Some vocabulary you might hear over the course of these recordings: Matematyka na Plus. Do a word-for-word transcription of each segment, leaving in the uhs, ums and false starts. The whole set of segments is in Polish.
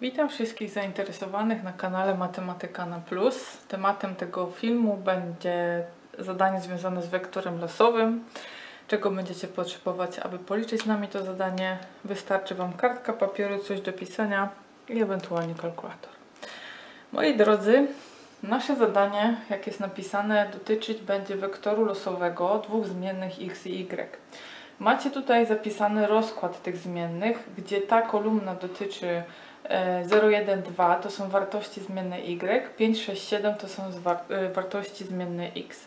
Witam wszystkich zainteresowanych na kanale Matematyka na Plus. Tematem tego filmu będzie zadanie związane z wektorem losowym. Czego będziecie potrzebować, aby policzyć z nami to zadanie? Wystarczy Wam kartka papieru, coś do pisania i ewentualnie kalkulator. Moi drodzy, nasze zadanie, jak jest napisane, dotyczyć będzie wektoru losowego dwóch zmiennych x i y. Macie tutaj zapisany rozkład tych zmiennych, gdzie ta kolumna dotyczy zero, jeden, dwa to są wartości zmienne y, pięć, sześć, siedem to są wartości zmienne x.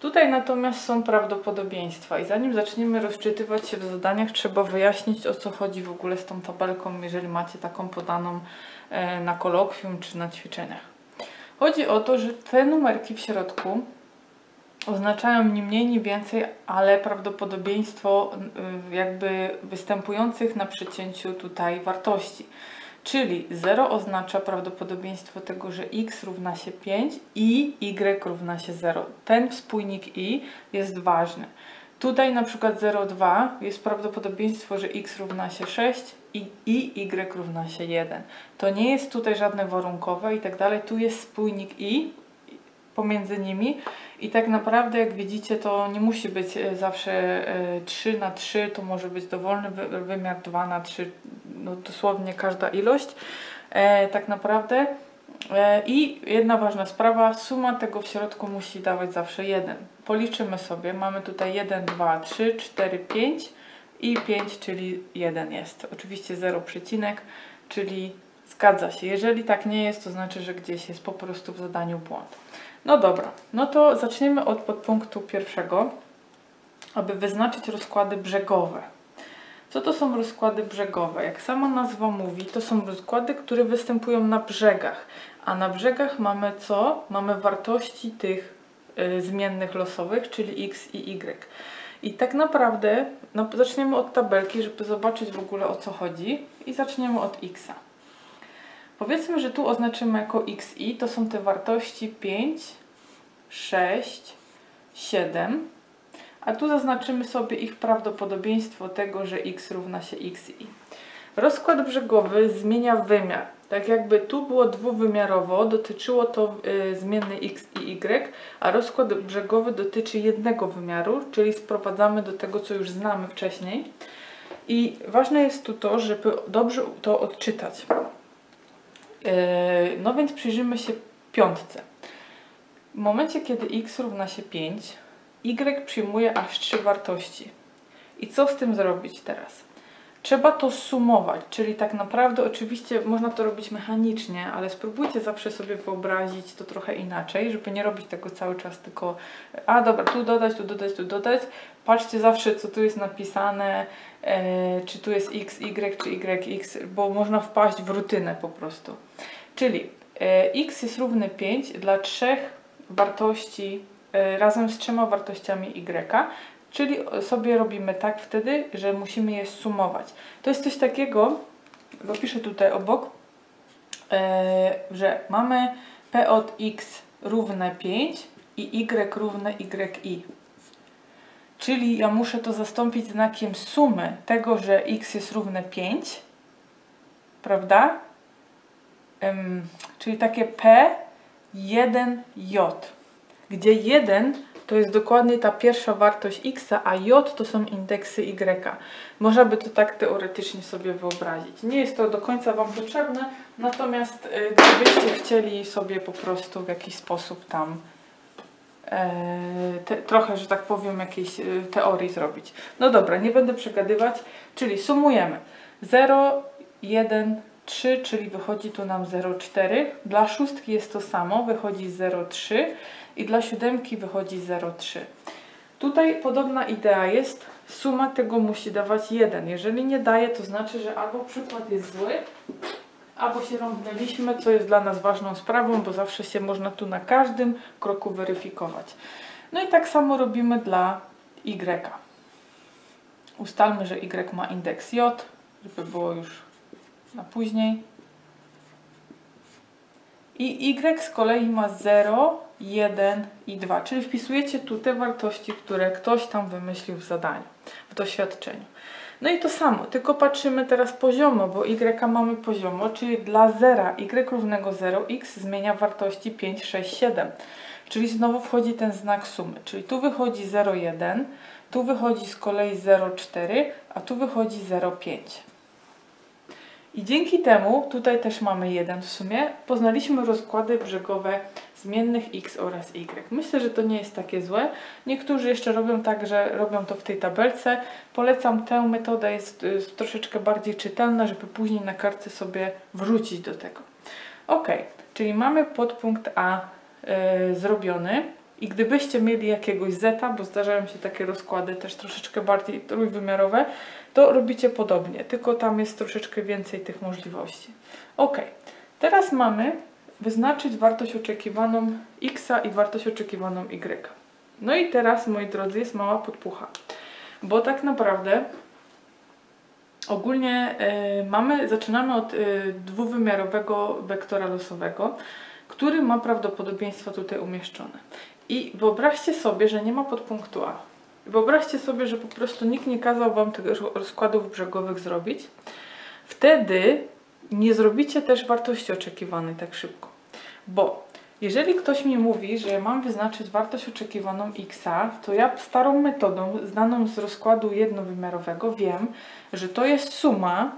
Tutaj natomiast są prawdopodobieństwa i zanim zaczniemy rozczytywać się w zadaniach, trzeba wyjaśnić, o co chodzi w ogóle z tą tabelką, jeżeli macie taką podaną na kolokwium czy na ćwiczeniach. Chodzi o to, że te numerki w środku oznaczają ni mniej, ni więcej, ale prawdopodobieństwo jakby występujących na przecięciu tutaj wartości. Czyli zero oznacza prawdopodobieństwo tego, że x równa się pięć i y równa się zero. Ten współnik i jest ważny. Tutaj na przykład zero, dwa jest prawdopodobieństwo, że x równa się sześć i, i y równa się jeden. To nie jest tutaj żadne warunkowe i tak dalej. Tu jest współnik i pomiędzy nimi i tak naprawdę, jak widzicie, to nie musi być zawsze trzy na trzy, to może być dowolny wymiar dwa na trzy, no dosłownie każda ilość e, tak naprawdę. E, I jedna ważna sprawa, suma tego w środku musi dawać zawsze jeden. Policzymy sobie, mamy tutaj jeden, dwa, trzy, cztery, pięć i pięć, czyli jeden jest. Oczywiście zero przecinek, czyli zgadza się. Jeżeli tak nie jest, to znaczy, że gdzieś jest po prostu w zadaniu błąd. No dobra, no to zaczniemy od podpunktu pierwszego, aby wyznaczyć rozkłady brzegowe. Co to są rozkłady brzegowe? Jak sama nazwa mówi, to są rozkłady, które występują na brzegach. A na brzegach mamy co? Mamy wartości tych y, zmiennych losowych, czyli x i y. I tak naprawdę, no, zaczniemy od tabelki, żeby zobaczyć w ogóle, o co chodzi. I zaczniemy od x'a. Powiedzmy, że tu oznaczymy jako xi, to są te wartości pięć, sześć, siedem, a tu zaznaczymy sobie ich prawdopodobieństwo tego, że x równa się xi. Rozkład brzegowy zmienia wymiar. Tak jakby tu było dwuwymiarowo, dotyczyło to y, zmiennej x i y, a rozkład brzegowy dotyczy jednego wymiaru, czyli sprowadzamy do tego, co już znamy wcześniej. I ważne jest tu to, żeby dobrze to odczytać. No więc przyjrzymy się piątce. W momencie, kiedy x równa się pięć, y przyjmuje aż trzy wartości. I co z tym zrobić teraz? Trzeba to sumować, czyli tak naprawdę oczywiście można to robić mechanicznie, ale spróbujcie zawsze sobie wyobrazić to trochę inaczej, żeby nie robić tego cały czas tylko a dobra, tu dodać, tu dodać, tu dodać. Patrzcie zawsze, co tu jest napisane, e, czy tu jest x, y, czy y, x, bo można wpaść w rutynę po prostu. Czyli e, x jest równy pięć dla trzech wartości e, razem z trzema wartościami y. Czyli sobie robimy tak wtedy, że musimy je sumować. To jest coś takiego, bo piszę tutaj obok, że mamy p od x równe pięć i y równe yi. Czyli ja muszę to zastąpić znakiem sumy tego, że x jest równe pięć, prawda? Czyli takie p jeden j, gdzie jeden to jest dokładnie ta pierwsza wartość x, a j to są indeksy y. Można by to tak teoretycznie sobie wyobrazić. Nie jest to do końca Wam potrzebne, natomiast gdybyście chcieli sobie po prostu w jakiś sposób tam e, te, trochę, że tak powiem, jakiejś e, teorii zrobić. No dobra, nie będę przegadywać, czyli sumujemy zero, jeden, trzy, czyli wychodzi tu nam zero przecinek cztery. Dla szóstki jest to samo, wychodzi zero przecinek trzy. I dla siódemki wychodzi zero przecinek trzy. Tutaj podobna idea jest, suma tego musi dawać jeden. Jeżeli nie daje, to znaczy, że albo przykład jest zły, albo się rąbnęliśmy, co jest dla nas ważną sprawą, bo zawsze się można tu na każdym kroku weryfikować. No i tak samo robimy dla y. Ustalmy, że y ma indeks j, żeby było już na później. I y z kolei ma zero, jeden i dwa, czyli wpisujecie tu te wartości, które ktoś tam wymyślił w zadaniu, w doświadczeniu. No i to samo, tylko patrzymy teraz poziomo, bo y mamy poziomo, czyli dla zera y równego zero, x zmienia wartości pięć, sześć, siedem. Czyli znowu wchodzi ten znak sumy, czyli tu wychodzi zero przecinek jeden, tu wychodzi z kolei zero przecinek cztery, a tu wychodzi zero przecinek pięć. I dzięki temu, tutaj też mamy jeden w sumie, poznaliśmy rozkłady brzegowe zmiennych x oraz y. Myślę, że to nie jest takie złe. Niektórzy jeszcze robią tak, że robią to w tej tabelce. Polecam tę metodę, jest, jest troszeczkę bardziej czytelna, żeby później na kartce sobie wrócić do tego. Ok, czyli mamy podpunkt A yy, zrobiony. I gdybyście mieli jakiegoś zeta, bo zdarzają się takie rozkłady też troszeczkę bardziej trójwymiarowe, to robicie podobnie, tylko tam jest troszeczkę więcej tych możliwości. Ok, teraz mamy wyznaczyć wartość oczekiwaną x i wartość oczekiwaną y. No i teraz, moi drodzy, jest mała podpucha, bo tak naprawdę ogólnie y, mamy, zaczynamy od y, dwuwymiarowego wektora losowego, który ma prawdopodobieństwa tutaj umieszczone. I wyobraźcie sobie, że nie ma podpunktu A. Wyobraźcie sobie, że po prostu nikt nie kazał wam tych rozkładów brzegowych zrobić. Wtedy nie zrobicie też wartości oczekiwanej tak szybko. Bo jeżeli ktoś mi mówi, że mam wyznaczyć wartość oczekiwaną x, to ja starą metodą, znaną z rozkładu jednowymiarowego, wiem, że to jest suma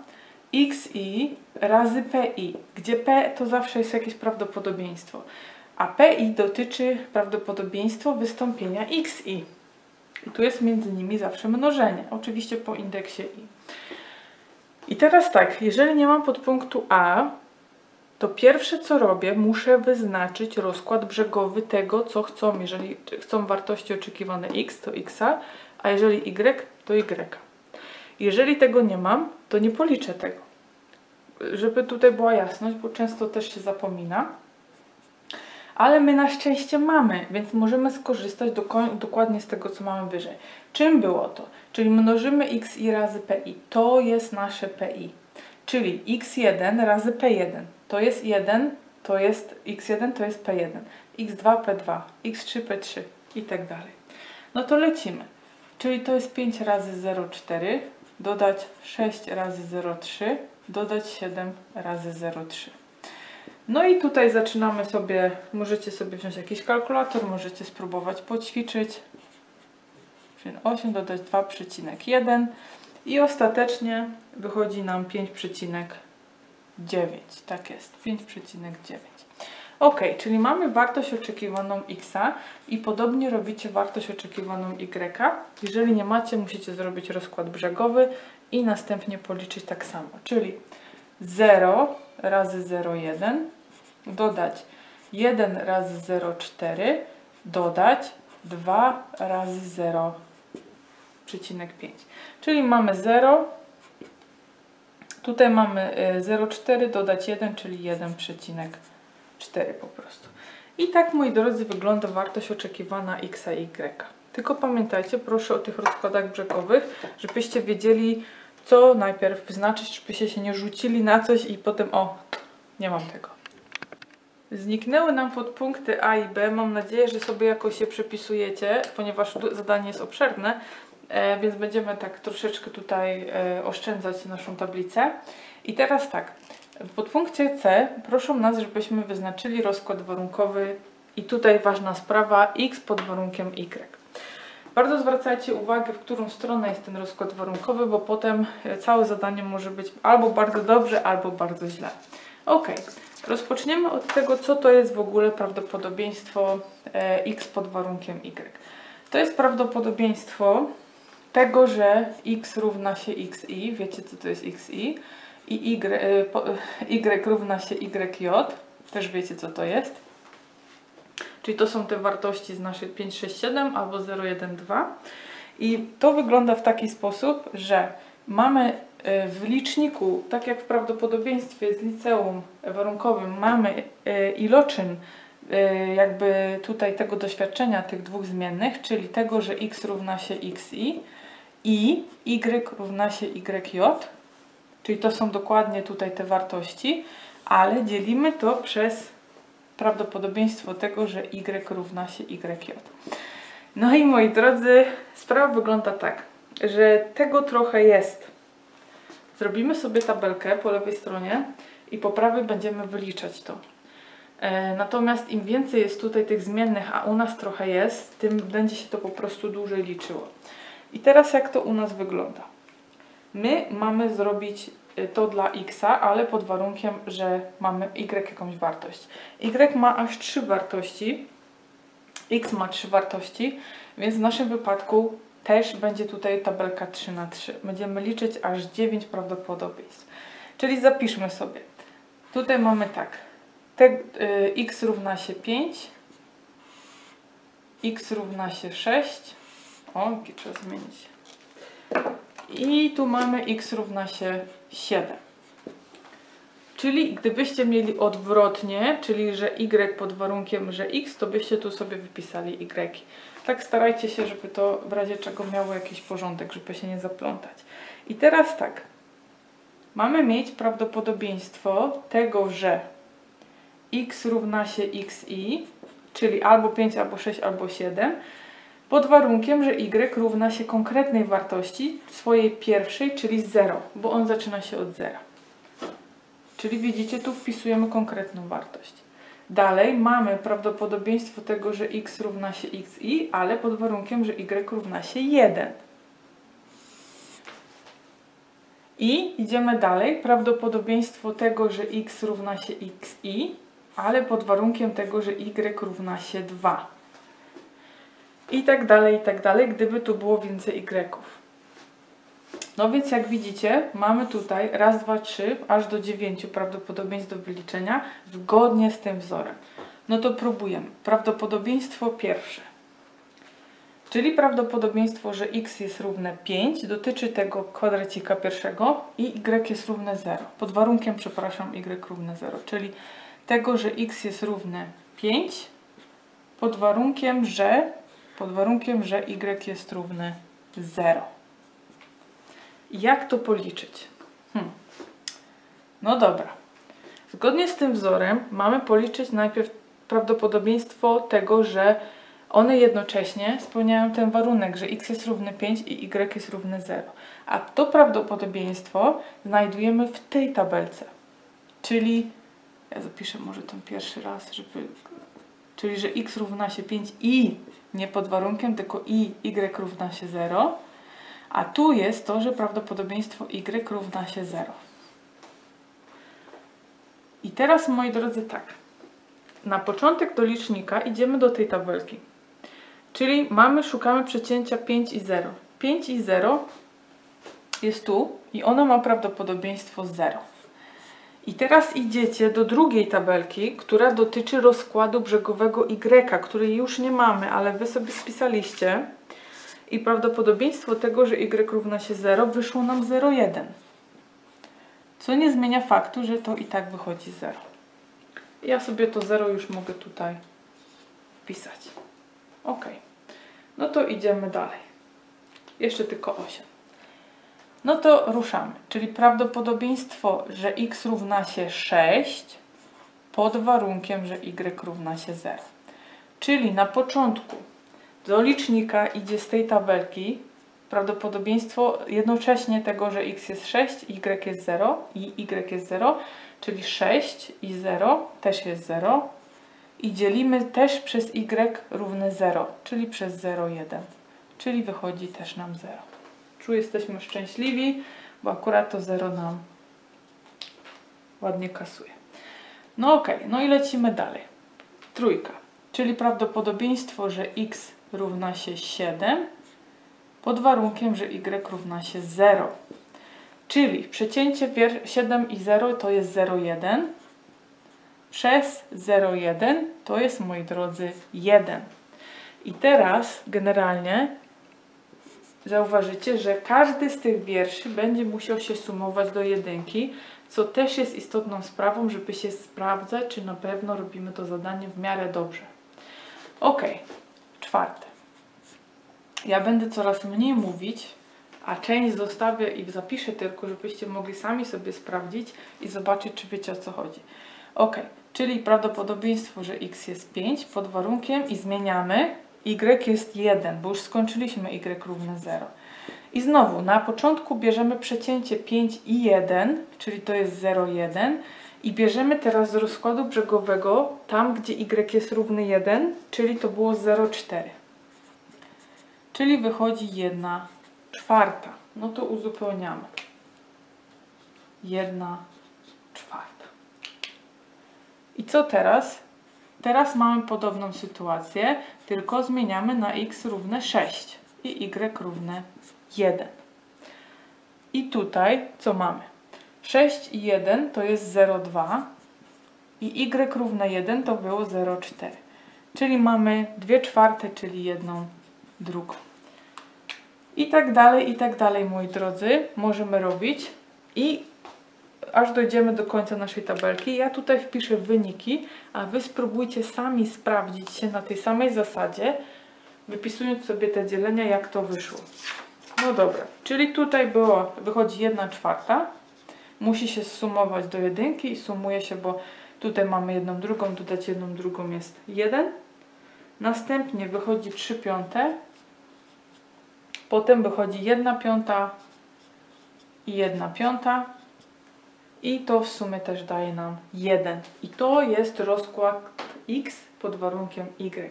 xi razy pi, gdzie p to zawsze jest jakieś prawdopodobieństwo. A pi dotyczy prawdopodobieństwa wystąpienia xi. I tu jest między nimi zawsze mnożenie, oczywiście po indeksie i. I teraz tak, jeżeli nie mam podpunktu A, to pierwsze co robię, muszę wyznaczyć rozkład brzegowy tego, co chcą. Jeżeli chcą wartości oczekiwane x, to x, a jeżeli y, to y. Jeżeli tego nie mam, to nie policzę tego. Żeby tutaj była jasność, bo często też się zapomina. Ale my na szczęście mamy, więc możemy skorzystać dokładnie z tego, co mamy wyżej. Czym było to? Czyli mnożymy xi razy pi. To jest nasze pi. Czyli x jeden razy pi jeden. To jest jeden, to jest x jeden, to jest pi jeden. x dwa, pi dwa, x trzy, pi trzy i tak dalej. No to lecimy. Czyli to jest pięć razy zero przecinek cztery, dodać sześć razy zero przecinek trzy, dodać siedem razy zero przecinek trzy. No i tutaj zaczynamy sobie, możecie sobie wziąć jakiś kalkulator, możecie spróbować poćwiczyć. osiem dodać dwa przecinek jeden i ostatecznie wychodzi nam pięć przecinek dziewięć. Tak jest, pięć przecinek dziewięć. Ok, czyli mamy wartość oczekiwaną x i podobnie robicie wartość oczekiwaną y. Jeżeli nie macie, musicie zrobić rozkład brzegowy i następnie policzyć tak samo, czyli zero razy zero przecinek jeden, dodać jeden razy zero przecinek cztery, dodać dwa razy zero przecinek pięć. Czyli mamy zero, tutaj mamy zero przecinek cztery, dodać jeden, czyli jeden przecinek cztery po prostu. I tak, moi drodzy, wygląda wartość oczekiwana x i y. Tylko pamiętajcie, proszę, o tych rozkładach brzegowych, żebyście wiedzieli, co najpierw wyznaczyć, żebyście się nie rzucili na coś i potem o, nie mam tego. Zniknęły nam podpunkty A i B. Mam nadzieję, że sobie jakoś je przepisujecie, ponieważ zadanie jest obszerne, e, więc będziemy tak troszeczkę tutaj e, oszczędzać naszą tablicę. I teraz tak, w podpunkcie C proszą nas, żebyśmy wyznaczyli rozkład warunkowy i tutaj ważna sprawa, x pod warunkiem y. Bardzo zwracajcie uwagę, w którą stronę jest ten rozkład warunkowy, bo potem całe zadanie może być albo bardzo dobrze, albo bardzo źle. Ok, rozpoczniemy od tego, co to jest w ogóle prawdopodobieństwo x pod warunkiem y. To jest prawdopodobieństwo tego, że x równa się xi, wiecie co to jest xi, i y, y równa się yj, też wiecie co to jest. Czyli to są te wartości z naszych pięć, sześć, siedem albo zero, jeden, dwa. I to wygląda w taki sposób, że mamy w liczniku, tak jak w prawdopodobieństwie z liceum warunkowym, mamy iloczyn jakby tutaj tego doświadczenia tych dwóch zmiennych, czyli tego, że x równa się xi i y równa się yj, czyli to są dokładnie tutaj te wartości, ale dzielimy to przez prawdopodobieństwo tego, że y równa się yj. No i moi drodzy, sprawa wygląda tak. że tego trochę jest. Zrobimy sobie tabelkę po lewej stronie i po prawej będziemy wyliczać to. Natomiast im więcej jest tutaj tych zmiennych, a u nas trochę jest, tym będzie się to po prostu dłużej liczyło. I teraz jak to u nas wygląda? My mamy zrobić to dla x, ale pod warunkiem, że mamy y jakąś wartość. Y ma aż trzy wartości, x ma trzy wartości, więc w naszym wypadku też będzie tutaj tabelka trzy na trzy. Będziemy liczyć aż dziewięć prawdopodobieństw. Czyli zapiszmy sobie. Tutaj mamy tak. Te, y, x równa się pięć, x równa się sześć, o, trzeba zmienić, i tu mamy x równa się siedem. Czyli gdybyście mieli odwrotnie, czyli że y pod warunkiem, że x, to byście tu sobie wypisali y. Tak starajcie się, żeby to w razie czego miało jakiś porządek, żeby się nie zaplątać. I teraz tak, mamy mieć prawdopodobieństwo tego, że x równa się xi, czyli albo pięć, albo sześć, albo siedem, pod warunkiem, że y równa się konkretnej wartości swojej pierwszej, czyli zero, bo on zaczyna się od zera. Czyli widzicie, tu wpisujemy konkretną wartość. Dalej mamy prawdopodobieństwo tego, że x równa się xi, ale pod warunkiem, że y równa się jeden. I idziemy dalej, prawdopodobieństwo tego, że x równa się xi, ale pod warunkiem tego, że y równa się dwa. I tak dalej, i tak dalej, gdyby tu było więcej y-ów. No więc jak widzicie, mamy tutaj raz, dwa, trzy, aż do dziewięciu prawdopodobieństw do wyliczenia zgodnie z tym wzorem. No to próbujemy. Prawdopodobieństwo pierwsze. Czyli prawdopodobieństwo, że x jest równe pięć, dotyczy tego kwadracika pierwszego i y jest równe zero. Pod warunkiem, przepraszam, y równe zero. Czyli tego, że x jest równe pięć, pod warunkiem, że, pod warunkiem, że y jest równe zero. Jak to policzyć? Hmm. No dobra. Zgodnie z tym wzorem mamy policzyć najpierw prawdopodobieństwo tego, że one jednocześnie spełniają ten warunek, że x jest równy pięć i y jest równy zero. A to prawdopodobieństwo znajdujemy w tej tabelce. Czyli, ja zapiszę może ten pierwszy raz, żeby... Czyli, że x równa się pięć i, nie pod warunkiem, tylko i, y równa się zero. A tu jest to, że prawdopodobieństwo y równa się zero. I teraz, moi drodzy, tak. Na początek do licznika idziemy do tej tabelki. Czyli mamy, szukamy przecięcia pięć i zero. pięć i zero jest tu i ono ma prawdopodobieństwo zero. I teraz idziecie do drugiej tabelki, która dotyczy rozkładu brzegowego y, której już nie mamy, ale wy sobie spisaliście. I prawdopodobieństwo tego, że y równa się zero, wyszło nam zero przecinek jeden. Co nie zmienia faktu, że to i tak wychodzi zero. Ja sobie to zero już mogę tutaj wpisać. Ok. No to idziemy dalej. Jeszcze tylko osiem. No to ruszamy. Czyli prawdopodobieństwo, że x równa się sześć, pod warunkiem, że y równa się zero. Czyli na początku do licznika idzie z tej tabelki prawdopodobieństwo jednocześnie tego, że x jest sześć, y jest zero i y jest zero, czyli sześć i zero też jest zero i dzielimy też przez y równe zero, czyli przez zero przecinek jeden, czyli wychodzi też nam zero. Tu jesteśmy szczęśliwi, bo akurat to zero nam ładnie kasuje. No ok, no i lecimy dalej. Trójka, czyli prawdopodobieństwo, że x równa się siedem, pod warunkiem, że y równa się zero. Czyli przecięcie siedem i zero to jest zero przecinek jeden, przez zero przecinek jeden to jest, moi drodzy, jeden. I teraz generalnie zauważycie, że każdy z tych wierszy będzie musiał się sumować do jedynki, co też jest istotną sprawą, żeby się sprawdzać, czy na pewno robimy to zadanie w miarę dobrze. Ok, czwarte. Ja będę coraz mniej mówić, a część zostawię i zapiszę tylko, żebyście mogli sami sobie sprawdzić i zobaczyć, czy wiecie, o co chodzi. Ok, czyli prawdopodobieństwo, że x jest pięć, pod warunkiem i zmieniamy, y jest jeden, bo już skończyliśmy y równe zero. I znowu na początku bierzemy przecięcie pięć i jeden, czyli to jest zero przecinek jeden i bierzemy teraz z rozkładu brzegowego tam, gdzie y jest równy jeden, czyli to było zero przecinek cztery. Czyli wychodzi jedna czwarta. No to uzupełniamy. jedna czwarta. I co teraz? Teraz mamy podobną sytuację, tylko zmieniamy na x równe sześć i y równe jeden. I tutaj co mamy? sześć i jeden to jest zero przecinek dwa i y równe jeden to było zero przecinek cztery. Czyli mamy dwie czwarte, czyli jedną drugą. I tak dalej, i tak dalej, moi drodzy, możemy robić i aż dojdziemy do końca naszej tabelki. Ja tutaj wpiszę wyniki, a wy spróbujcie sami sprawdzić się na tej samej zasadzie, wypisując sobie te dzielenia, jak to wyszło. No dobra, czyli tutaj było, wychodzi jedna czwarta, musi się zsumować do jedynki i sumuje się, bo tutaj mamy jedną drugą, dodać jedną drugą jest jeden. Następnie wychodzi trzy piąte, potem wychodzi jedna piąta i jedna piąta. I to w sumie też daje nam jeden. I to jest rozkład x pod warunkiem y.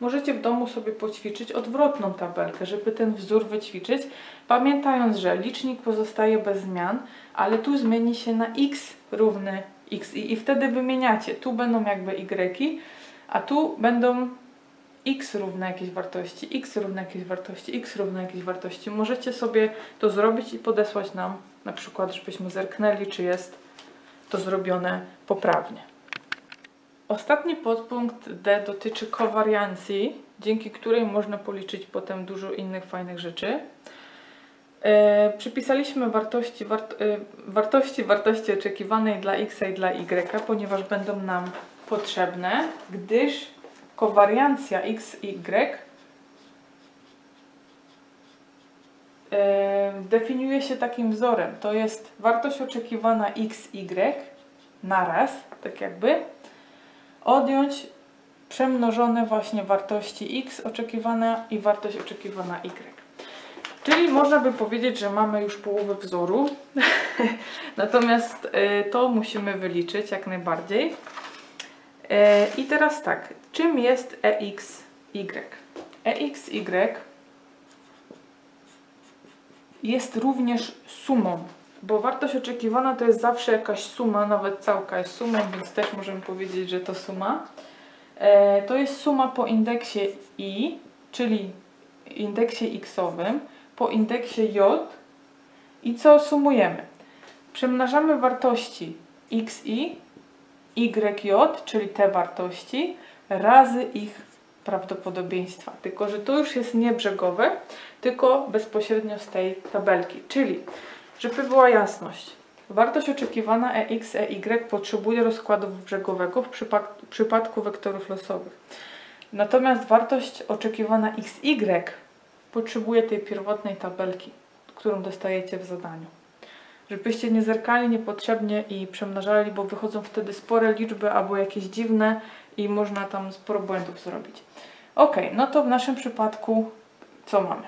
Możecie w domu sobie poćwiczyć odwrotną tabelkę, żeby ten wzór wyćwiczyć, pamiętając, że licznik pozostaje bez zmian, ale tu zmieni się na x równy x i, i wtedy wymieniacie. Tu będą jakby y, a tu będą x równe jakieś wartości, x równe jakieś wartości, x równe jakieś wartości. Możecie sobie to zrobić i podesłać nam na przykład, żebyśmy zerknęli, czy jest to zrobione poprawnie. Ostatni podpunkt D dotyczy kowariancji, dzięki której można policzyć potem dużo innych fajnych rzeczy. E, przypisaliśmy wartości, wart, e, wartości wartości oczekiwanej dla x i dla y, ponieważ będą nam potrzebne, gdyż kowariancja x i y definiuje się takim wzorem. To jest wartość oczekiwana x, y naraz, tak jakby, odjąć przemnożone właśnie wartości x oczekiwana i wartość oczekiwana y. Czyli można by powiedzieć, że mamy już połowę wzoru. Natomiast to musimy wyliczyć jak najbardziej. I teraz tak, czym jest e x y? e x y jest również sumą, bo wartość oczekiwana to jest zawsze jakaś suma, nawet całka jest sumą, więc też możemy powiedzieć, że to suma. E, to jest suma po indeksie i, czyli indeksie x-owym, po indeksie j i co sumujemy? Przemnażamy wartości xi, yj, czyli te wartości, razy ich prawdopodobieństwa, tylko że to już jest nie brzegowe, tylko bezpośrednio z tej tabelki. Czyli, żeby była jasność, wartość oczekiwana e x, e y potrzebuje rozkładu brzegowego w przypadku, w przypadku wektorów losowych. Natomiast wartość oczekiwana x y potrzebuje tej pierwotnej tabelki, którą dostajecie w zadaniu. Żebyście nie zerkali niepotrzebnie i przemnażali, bo wychodzą wtedy spore liczby albo jakieś dziwne i można tam sporo błędów zrobić. Ok, no to w naszym przypadku co mamy?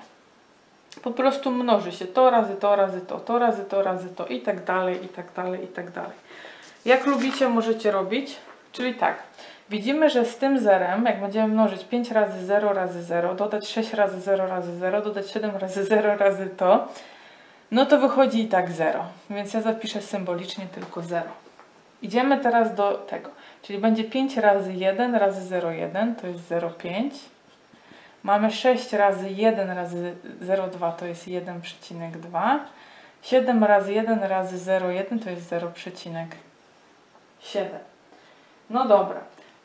Po prostu mnoży się to razy to, razy to, to razy to, razy to i tak dalej, i tak dalej, i tak dalej. Jak lubicie, możecie robić, czyli tak. Widzimy, że z tym zerem, jak będziemy mnożyć pięć razy zero razy zero, dodać sześć razy zero razy zero, dodać siedem razy zero razy to, no to wychodzi i tak zero, więc ja zapiszę symbolicznie tylko zero. Idziemy teraz do tego, czyli będzie pięć razy jeden razy zero przecinek jeden, to jest zero przecinek pięć. Mamy sześć razy jeden razy zero przecinek dwa, to jest jeden przecinek dwa. siedem razy jeden razy zero przecinek jeden, to jest zero przecinek siedem. No dobra,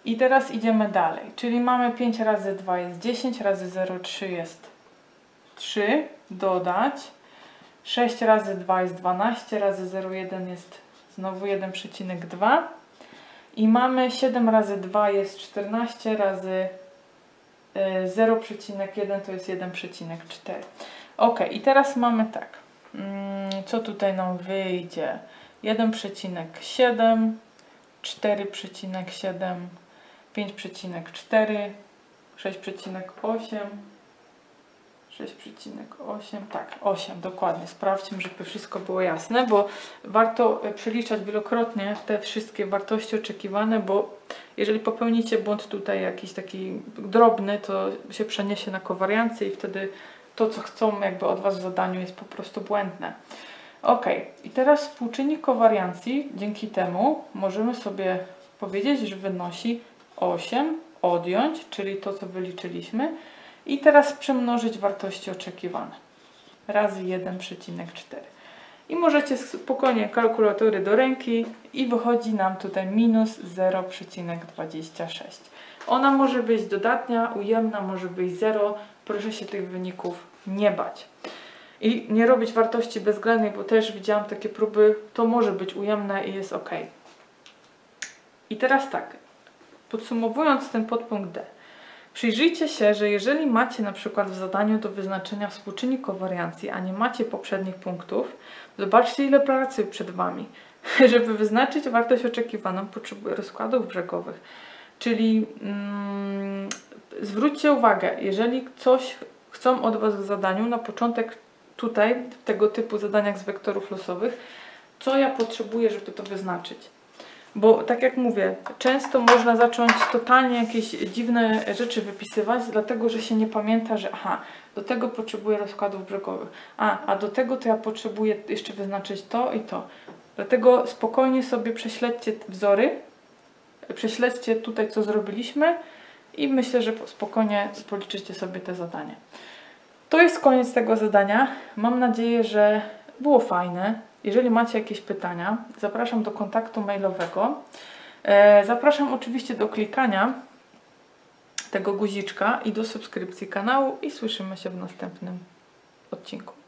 i teraz idziemy dalej, czyli mamy pięć razy dwa jest dziesięć, razy zero przecinek trzy jest trzy, dodać. sześć razy dwa jest dwanaście, razy zero przecinek jeden jest znowu jeden przecinek dwa i mamy siedem razy dwa jest czternaście, razy zero przecinek jeden to jest jeden przecinek cztery. Ok, i teraz mamy tak, co tutaj nam wyjdzie? jeden przecinek siedem, cztery przecinek siedem, pięć przecinek cztery, sześć przecinek osiem, sześć przecinek osiem, tak, osiem, dokładnie. Sprawdźmy, żeby wszystko było jasne, bo warto przeliczać wielokrotnie te wszystkie wartości oczekiwane, bo jeżeli popełnicie błąd tutaj jakiś taki drobny, to się przeniesie na kowariancję i wtedy to, co chcą jakby od Was w zadaniu, jest po prostu błędne. Ok, i teraz współczynnik kowariancji, dzięki temu możemy sobie powiedzieć, że wynosi osiem odjąć, czyli to, co wyliczyliśmy, i teraz przemnożyć wartości oczekiwane razy jeden przecinek cztery. I możecie spokojnie kalkulatory do ręki i wychodzi nam tutaj minus zero przecinek dwadzieścia sześć. Ona może być dodatnia, ujemna, może być zero. Proszę się tych wyników nie bać. I nie robić wartości bezwzględnej, bo też widziałam takie próby, to może być ujemne i jest ok. I teraz tak, podsumowując ten podpunkt D. Przyjrzyjcie się, że jeżeli macie na przykład w zadaniu do wyznaczenia współczynnik kowariancji, a nie macie poprzednich punktów, zobaczcie, ile pracy przed Wami. Żeby wyznaczyć wartość oczekiwaną, potrzebuję rozkładów brzegowych. Czyli mm, zwróćcie uwagę, jeżeli coś chcą od Was w zadaniu, na początek tutaj, w tego typu zadaniach z wektorów losowych, co ja potrzebuję, żeby to wyznaczyć. Bo tak jak mówię, często można zacząć totalnie jakieś dziwne rzeczy wypisywać, dlatego że się nie pamięta, że aha, do tego potrzebuję rozkładów brzegowych, a, a do tego to ja potrzebuję jeszcze wyznaczyć to i to. Dlatego spokojnie sobie prześledźcie wzory, prześledźcie tutaj, co zrobiliśmy i myślę, że spokojnie policzycie sobie te zadanie. To jest koniec tego zadania. Mam nadzieję, że było fajne. Jeżeli macie jakieś pytania, zapraszam do kontaktu mailowego. Zapraszam oczywiście do klikania tego guziczka i do subskrypcji kanału i słyszymy się w następnym odcinku.